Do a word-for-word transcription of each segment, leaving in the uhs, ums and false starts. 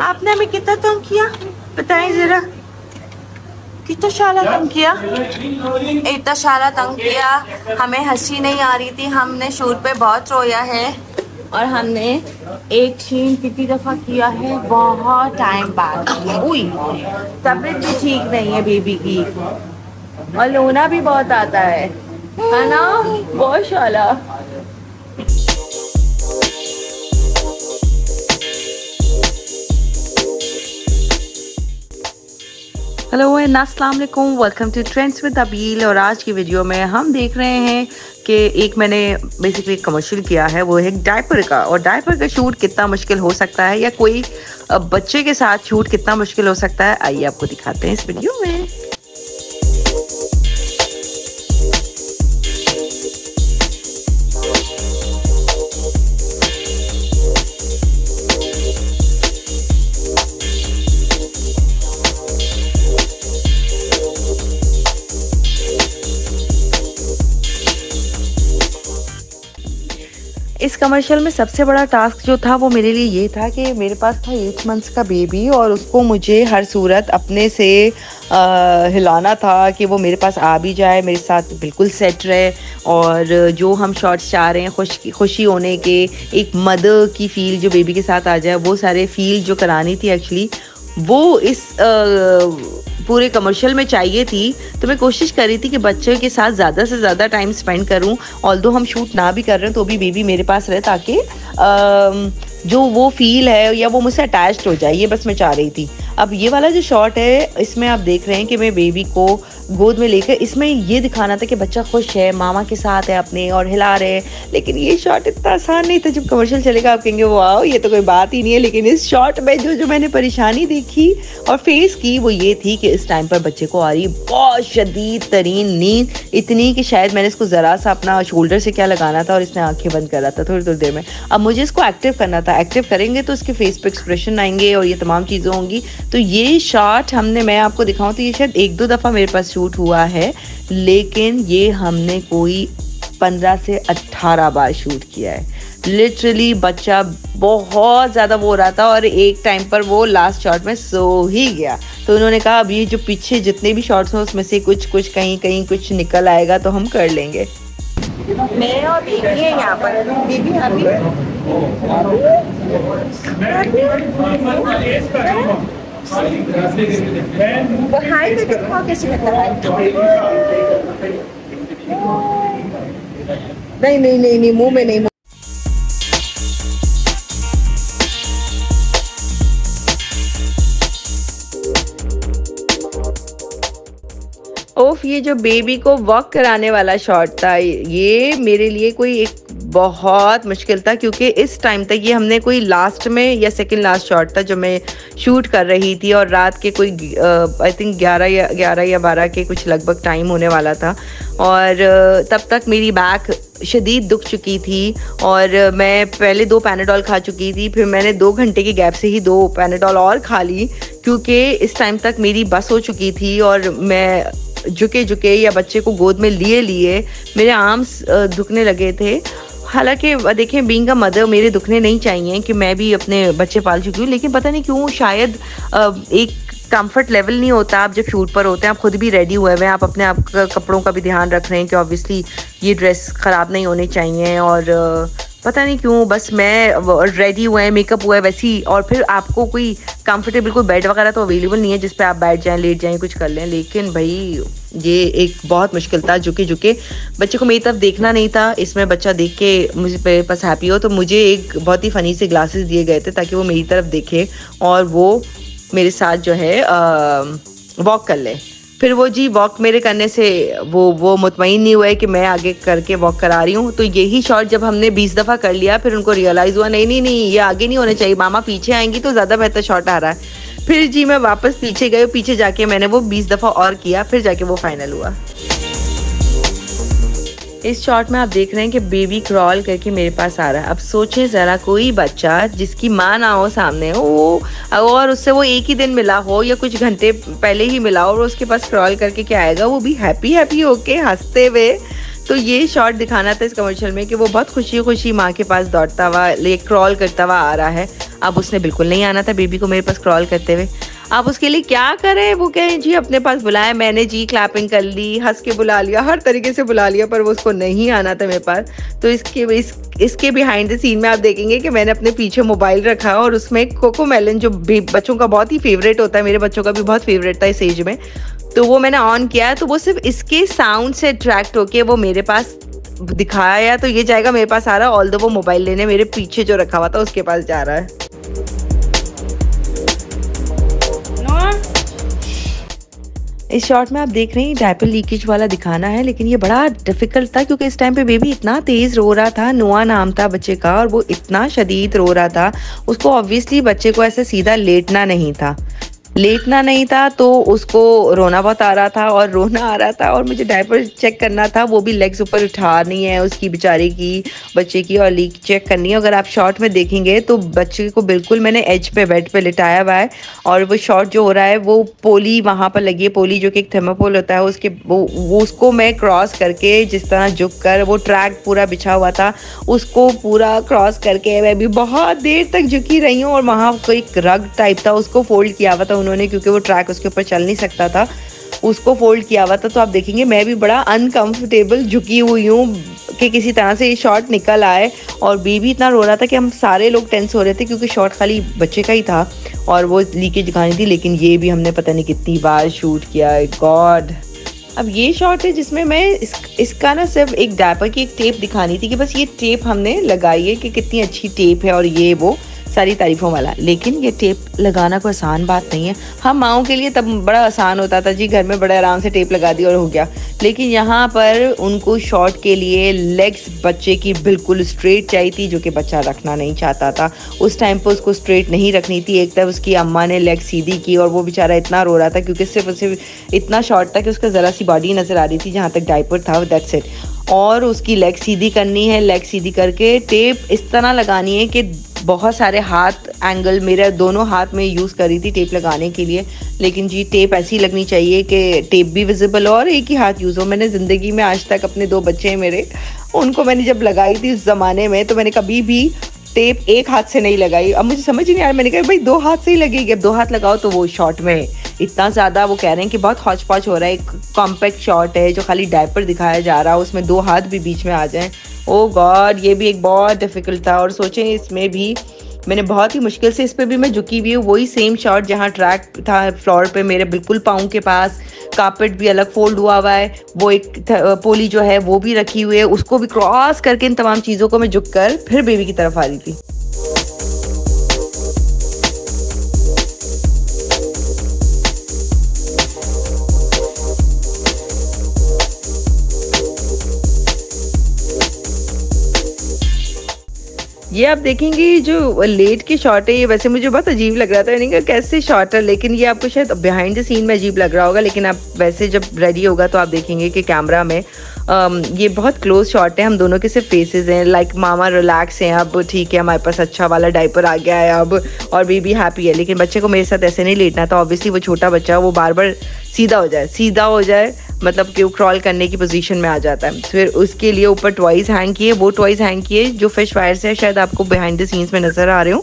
आपने हमें कितना तंग किया बताएं जरा, कितना शाला तंग किया, इतना शाला तंग किया, हमें हंसी नहीं आ रही थी, हमने शूट पे बहुत रोया है और हमने एक शीन कितनी दफ़ा किया है बहुत टाइम बाद। उई तबीयत भी ठीक नहीं है बेबी की और लोना भी बहुत आता है, है ना, बहुत शाला। हेलो एंड अस्सलाम वालेकुम, welcome to trends with Abeel. और आज की वीडियो में हम देख रहे हैं कि एक मैंने बेसिकली कमर्शियल किया है, वो है डायपर का। और डायपर का शूट कितना मुश्किल हो सकता है या कोई बच्चे के साथ शूट कितना मुश्किल हो सकता है, आइए आपको दिखाते हैं इस वीडियो में। इस कमर्शियल में सबसे बड़ा टास्क जो था वो मेरे लिए ये था कि मेरे पास था एट मंथ्स का बेबी और उसको मुझे हर सूरत अपने से आ, हिलाना था कि वो मेरे पास आ भी जाए, मेरे साथ बिल्कुल सेट रहे। और जो हम शॉट्स चाह रहे हैं खुश खुशी होने के, एक मदर की फ़ील जो बेबी के साथ आ जाए, वो सारे फ़ील जो करानी थी एक्चुअली वो इस आ, पूरे कमर्शियल में चाहिए थी। तो मैं कोशिश कर रही थी कि बच्चों के साथ ज़्यादा से ज़्यादा टाइम स्पेंड करूं, ऑल्दो हम शूट ना भी कर रहे हैं तो भी बेबी मेरे पास रहे ताकि जो वो फील है या वो मुझसे अटैच्ड हो जाए, ये बस मैं चाह रही थी। अब ये वाला जो शॉट है इसमें आप देख रहे हैं कि मैं बेबी को गोद में लेकर, इसमें ये दिखाना था कि बच्चा खुश है, मामा के साथ है अपने और हिला रहे हैं। लेकिन ये शॉट इतना आसान नहीं था। जब कमर्शियल चलेगा आप कहेंगे वाओ ये तो कोई बात ही नहीं है, लेकिन इस शॉट में जो जो मैंने परेशानी देखी और फेस की वो ये थी कि इस टाइम पर बच्चे को आ रही बहुत शदीद तरीन नींद, इतनी कि शायद मैंने इसको ज़रा सा अपना शोल्डर से क्या लगाना था और इसने आँखें बंद करा था थोड़ी थोड़ी देर में। अब मुझे इसको एक्टिव करना था, एक्टिव करेंगे तो उसके फेस पर एक्सप्रेशन आएंगे और ये तमाम चीज़ें होंगी। तो ये शॉट हमने, मैं आपको दिखाऊं तो ये शायद एक दो दफ़ा मेरे पास शूट हुआ है, लेकिन ये हमने कोई पंद्रह से अट्ठारह बार शूट किया है। लिटरली बच्चा बहुत ज़्यादा वो रहा था और एक टाइम पर वो लास्ट शॉट में सो ही गया। तो उन्होंने कहा अब ये जो पीछे जितने भी शॉट्स हैं उसमें से कुछ कुछ कहीं कहीं कुछ निकल आएगा तो हम कर लेंगे। मैं और बीबी है यहाँ पर, बीबी अभी हाई पे दिखाओ कैसे लगता है। नहीं नहीं नहीं नहीं मुंह में नहीं। ओफ, ये जो बेबी को वॉक कराने वाला शॉट था ये मेरे लिए कोई एक बहुत मुश्किल था, क्योंकि इस टाइम तक ये हमने कोई लास्ट में या सेकंड लास्ट शॉट था जो मैं शूट कर रही थी और रात के कोई आई थिंक ग्यारह या ग्यारह या बारह के कुछ लगभग टाइम होने वाला था। और तब तक मेरी बैक शदीद दुख चुकी थी और मैं पहले दो पैनाडोल खा चुकी थी, फिर मैंने दो घंटे के गैप से ही दो पैनाडोल और खा ली क्योंकि इस टाइम तक मेरी बस हो चुकी थी। और मैं झुके झुके या बच्चे को गोद में लिए लिए मेरे आर्म्स दुखने लगे थे। हालांकि देखें बीइंग अ मदर मेरे दुखने नहीं चाहिए कि मैं भी अपने बच्चे पाल चुकी हूँ, लेकिन पता नहीं क्यों शायद एक कंफर्ट लेवल नहीं होता। आप जब शूट पर होते हैं आप खुद भी रेडी हुए हैं, आप अपने आप कपड़ों का भी ध्यान रख रहे हैं कि ऑब्वियसली ये ड्रेस ख़राब नहीं होने चाहिए और पता नहीं क्यों बस मैं रेडी हुआ है, मेकअप हुआ है वैसी। और फिर आपको कोई कंफर्टेबल कोई बेड वगैरह तो अवेलेबल नहीं है जिस पे आप बैठ जाएं, लेट जाएं, कुछ कर लें। लेकिन भाई ये एक बहुत मुश्किल था, झुके झुके बच्चे को मेरी तरफ देखना नहीं था। इसमें बच्चा देख के मुझे मेरे पास हैप्पी हो, तो मुझे एक बहुत ही फ़नी से ग्लासेस दिए गए थे ताकि वो मेरी तरफ देखे और वो मेरे साथ जो है वॉक कर ले। फिर वो जी वॉक मेरे करने से वो वो मुतमईन नहीं हुए कि मैं आगे करके वॉक करा रही हूँ। तो यही शॉट जब हमने बीस दफ़ा कर लिया फिर उनको रियलाइज़ हुआ नहीं नहीं नहीं ये आगे नहीं होना चाहिए, मामा पीछे आएंगी तो ज़्यादा बेहतर शॉट आ रहा है। फिर जी मैं वापस पीछे गई, पीछे जाके मैंने वो बीस दफ़ा और किया, फिर जाके वो फाइनल हुआ। इस शॉट में आप देख रहे हैं कि बेबी क्रॉल करके मेरे पास आ रहा है। अब सोचें ज़रा कोई बच्चा जिसकी माँ ना हो सामने हो वो, और उससे वो एक ही दिन मिला हो या कुछ घंटे पहले ही मिला हो और उसके पास क्रॉल करके क्या आएगा, वो भी हैप्पी हैप्पी होके हंसते हुए। तो ये शॉट दिखाना था इस कमर्शियल में कि वो बहुत खुशी खुशी माँ के पास दौड़ता हुआ ले क्रॉल करता हुआ आ रहा है। अब उसने बिल्कुल नहीं आना था बेबी को मेरे पास क्रॉल करते हुए। आप उसके लिए क्या करें? वो कहें जी अपने पास बुलाया मैंने, जी क्लैपिंग कर ली, हंस के बुला लिया, हर तरीके से बुला लिया, पर वो उसको नहीं आना था मेरे पास। तो इसके इस इसके बिहाइंड द सीन में आप देखेंगे कि मैंने अपने पीछे मोबाइल रखा और उसमें कोकोमेलन, जो बच्चों का बहुत ही फेवरेट होता है, मेरे बच्चों का भी बहुत फेवरेट था इस एज में, तो वो मैंने ऑन किया। तो वो सिर्फ इसके साउंड से अट्रैक्ट होके वो मेरे पास दिखाया तो ये जाएगा मेरे पास आ रहा है, ऑल्दो वो मोबाइल लेने मेरे पीछे जो रखा हुआ था उसके पास जा रहा है। इस शॉट में आप देख रहे हैं डायपर लीकेज वाला दिखाना है, लेकिन ये बड़ा डिफिकल्ट था क्योंकि इस टाइम पे बेबी इतना तेज़ रो रहा था। नोआ नाम था बच्चे का और वो इतना शदीद रो रहा था, उसको ऑब्वियसली बच्चे को ऐसे सीधा लेटना नहीं था, लेटना नहीं था तो उसको रोना बहुत आ रहा था और रोना आ रहा था और मुझे डायपर चेक करना था, वो भी लेग्स ऊपर उठानी है उसकी बेचारे की, बच्चे की, और लीक चेक करनी है। अगर आप शॉट में देखेंगे तो बच्चे को बिल्कुल मैंने एज पे बेड पे लिटाया हुआ है और वो शॉट जो हो रहा है वो पोली वहाँ पर लगी है, पोली जो कि एक थर्मापोल होता है उसके वो, वो उसको मैं क्रॉस करके जिस तरह झुक कर, वो ट्रैक पूरा बिछा हुआ था, उसको पूरा क्रॉस करके मैं भी बहुत देर तक झुकी रही हूँ और वहाँ कोई एक रग टाइप था उसको फोल्ड किया हुआ था उन्होंने, क्योंकि वो ट्रैक उसके ऊपर चल नहीं सकता था, उसको फोल्ड किया हुआ था। तो आप देखेंगे मैं भी बड़ा अनकंफर्टेबल झुकी हुई हूँ कि किसी तरह से ये शॉट निकल आए। और बेबी इतना रो रहा था कि हम सारे लोग टेंस हो रहे थे क्योंकि शॉट खाली बच्चे का ही था और वो लीकेज दिखानी थी, लेकिन ये भी हमने पता नहीं कितनी बार शूट किया है। गॉड, अब ये शॉट है जिसमें मैं इस, इसका ना सिर्फ एक डायपर की एक टेप दिखानी थी कि बस ये टेप हमने लगाई है कि कितनी अच्छी टेप है और ये वो सारी तारीफ़ों वाला, लेकिन ये टेप लगाना कोई आसान बात नहीं है। हम माओं के लिए तब बड़ा आसान होता था जी, घर में बड़े आराम से टेप लगा दी और हो गया, लेकिन यहाँ पर उनको शॉट के लिए लेग्स बच्चे की बिल्कुल स्ट्रेट चाहिए थी, जो कि बच्चा रखना नहीं चाहता था उस टाइम पर, उसको स्ट्रेट नहीं रखनी थी। एक तरफ उसकी अम्मा ने लेग सीधी की और वो बेचारा इतना रो रहा था क्योंकि सिर्फ उसे इतना शॉट था कि उसका ज़रा सी बॉडी नज़र आ रही थी जहाँ तक डायपर था, दैट्स इट। और उसकी लेग सीधी करनी है, लेग सीधी करके टेप इस तरह लगानी है कि बहुत सारे हाथ एंगल मेरे दोनों हाथ में यूज़ कर रही थी टेप लगाने के लिए, लेकिन जी टेप ऐसी लगनी चाहिए कि टेप भी विजिबल हो और एक ही हाथ यूज़ हो। मैंने ज़िंदगी में आज तक, अपने दो बच्चे हैं मेरे, उनको मैंने जब लगाई थी उस ज़माने में तो मैंने कभी भी टेप एक हाथ से नहीं लगाई। अब मुझे समझ ही नहीं आया, मैंने कहा भाई दो हाथ से ही लगेगी। अब दो हाथ लगाओ तो वो शॉट में इतना ज़्यादा वो कह रहे हैं कि बहुत हौच पौच हो रहा है। एक कॉम्पैक्ट शॉट है जो खाली डायपर दिखाया जा रहा है, उसमें दो हाथ भी बीच में आ जाएं। ओ गॉड, ये भी एक बहुत डिफ़िकल्ट था। और सोचें इसमें भी मैंने बहुत ही मुश्किल से, इस पर भी मैं झुकी हुई हूँ, वही सेम शॉट जहाँ ट्रैक था फ्लोर पे मेरे बिल्कुल पाँव के पास, कारपेट भी अलग फोल्ड हुआ हुआ है, वो एक पोली जो है वो भी रखी हुई है, उसको भी क्रॉस करके इन तमाम चीज़ों को मैं झुक कर फिर बेबी की तरफ आ रही थी। ये आप देखेंगे जो लेट के शॉट है, ये वैसे मुझे बहुत अजीब लग रहा था, यानी कि कैसे शॉट है, लेकिन ये आपको शायद बिहाइंड द सीन में अजीब लग रहा होगा, लेकिन आप वैसे जब रेडी होगा तो आप देखेंगे कि कैमरा में आम, ये बहुत क्लोज शॉट है, हम दोनों के सिर्फ फेसेस हैं। लाइक मामा रिलैक्स हैं, अब ठीक है हमारे पास अच्छा वाला डायपर आ गया है अब, और बेबी हैप्पी है, लेकिन बच्चे को मेरे साथ ऐसे नहीं लेटना था। ऑब्वियसली वो छोटा बच्चा, वो बार बार सीधा हो जाए सीधा हो जाए मतलब कि वो क्रॉल करने की पोजीशन में आ जाता है। फिर उसके लिए ऊपर टॉयज़ हैंग किए, वो टॉयज़ हैंग किए जो फिश वायर से शायद आपको बिहाइंड द सीन्स में नज़र आ रहे हो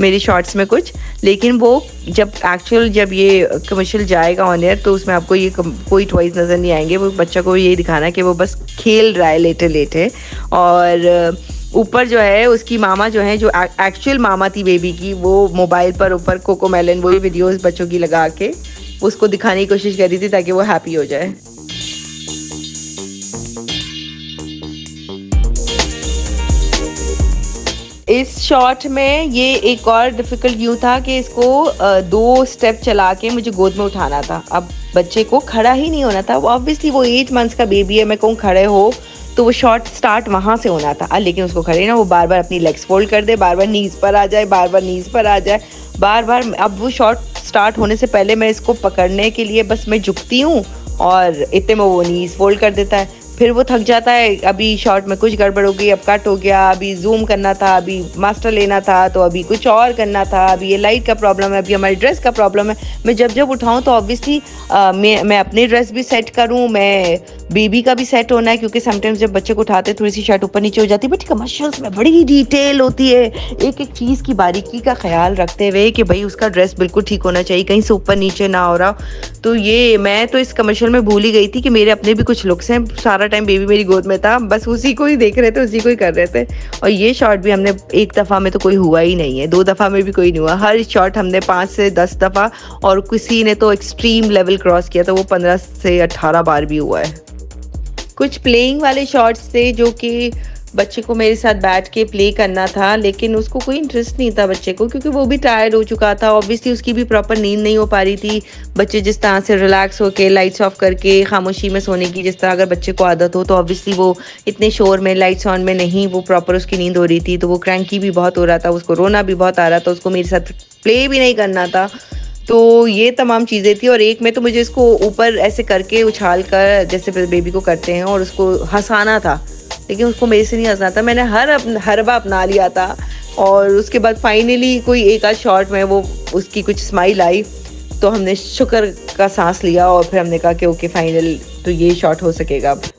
मेरी शॉट्स में कुछ, लेकिन वो जब एक्चुअल जब ये कमर्शियल जाएगा ऑन एयर तो उसमें आपको ये कोई टॉयज़ नज़र नहीं आएंगे। वो बच्चा को यही दिखाना है कि वो बस खेल रहा है लेटे लेटे। और ऊपर जो है उसकी मामा जो है, जो एक्चुअल मामा थी बेबी की, वो मोबाइल पर ऊपर कोकोमेलन वही वीडियोज़ बच्चों की लगा के उसको दिखाने की कोशिश कर रही थी ताकि वो हैप्पी हो जाए। इस शॉट में ये एक और डिफ़िकल्ट यूँ था कि इसको दो स्टेप चला के मुझे गोद में उठाना था। अब बच्चे को खड़ा ही नहीं होना था, ऑब्वियसली वो एट मंथ्स का बेबी है, मैं कहूँ खड़े हो तो वो शॉट स्टार्ट वहाँ से होना था, लेकिन उसको खड़े ना, वो बार बार अपनी लेग्स फोल्ड कर दे, बार बार नीज़ पर आ जाए, बार बार नीज़ पर आ जाए, बार बार। अब वो शॉट स्टार्ट होने से पहले मैं इसको पकड़ने के लिए बस मैं झुकती हूँ और इतने में वो नीज़ फोल्ड कर देता है, फिर वो थक जाता है, अभी शॉर्ट में कुछ गड़बड़ हो गई, अब कट हो गया, अभी जूम करना था, अभी मास्टर लेना था, तो अभी कुछ और करना था, अभी ये लाइट का प्रॉब्लम है, अभी हमारी ड्रेस का प्रॉब्लम है। मैं जब जब उठाऊँ तो ऑब्वियसली मैं मैं अपनी ड्रेस भी सेट करूँ, मैं बेबी का भी सेट होना है, क्योंकि समटाइम्स जब बच्चे को उठाते थोड़ी सी शर्ट ऊपर नीचे हो जाती है, बट कमर्शियल्स में बड़ी डिटेल होती है, एक एक चीज़ की बारीकी का ख्याल रखते हुए कि भाई उसका ड्रेस बिल्कुल ठीक होना चाहिए, कहीं से ऊपर नीचे ना हो रहा। तो ये मैं तो इस कमर्शियल में भूल ही गई थी कि मेरे अपने भी कुछ लुक्स हैं। सारा टाइम बेबी मेरी गोद में था, बस उसी को ही देख रहे थे, उसी को ही कर रहे थे। और ये शॉट भी हमने एक दफ़ा में तो कोई हुआ ही नहीं है, दो दफ़ा में भी कोई नहीं हुआ, हर शॉट हमने पाँच से दस दफ़ा, और किसी ने तो एक्सट्रीम लेवल क्रॉस किया था, वो पंद्रह से अट्ठारह बार भी हुआ है। कुछ प्लेइंग वाले शॉट्स थे जो कि बच्चे को मेरे साथ बैठ के प्ले करना था, लेकिन उसको कोई इंटरेस्ट नहीं था बच्चे को, क्योंकि वो भी टायर्ड हो चुका था। ऑब्वियसली उसकी भी प्रॉपर नींद नहीं हो पा रही थी। बच्चे जिस तरह से रिलैक्स होकर लाइट्स ऑफ करके खामोशी में सोने की जिस तरह अगर बच्चे को आदत हो, तो ऑब्वियसली वो इतने शोर में लाइट्स ऑन में नहीं, वो प्रॉपर उसकी नींद हो रही थी। तो वो क्रैंकी भी बहुत हो रहा था, उसको रोना भी बहुत आ रहा था, उसको मेरे साथ प्ले भी नहीं करना था। तो ये तमाम चीज़ें थी। और एक में तो मुझे इसको ऊपर ऐसे करके उछाल कर जैसे बेबी को करते हैं, और उसको हंसाना था, लेकिन उसको मेरे से नहीं हंसना था। मैंने हर हरबा अपना लिया था, और उसके बाद फाइनली कोई एक आध शॉट में वो उसकी कुछ स्माइल आई, तो हमने शुक्र का सांस लिया, और फिर हमने कहा कि ओके फाइनल तो ये शॉट हो सकेगा अब।